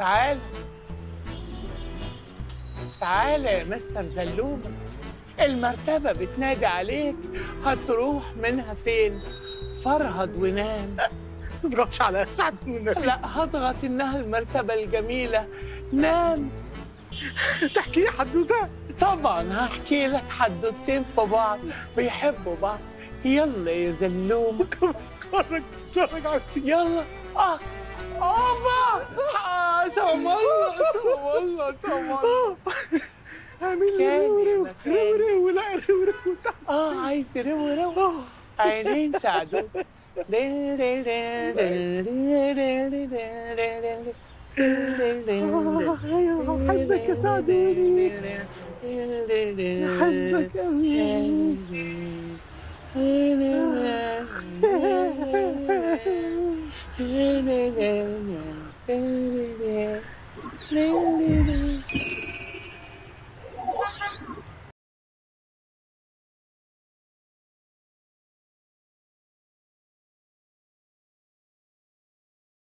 تعال تعال يا مستر زلومة، المرتبة بتنادي عليك. هتروح منها فين؟ فرهد ونام. ما تضغطش عليها، ساعد منك. لا هضغط انها المرتبة الجميلة. نام. تحكي لي حدوتة؟ طبعا هحكي لك حدوتين في بعض بيحبوا بعض. يلا يا زلومة. اتفرج على يلا. اوبا. سلام الله سلام الله سلام الله. عامل رو رو رو لا رو رو. عايز رو رو. عينين سعدو. حبك يا سعدوني، حبك أوي.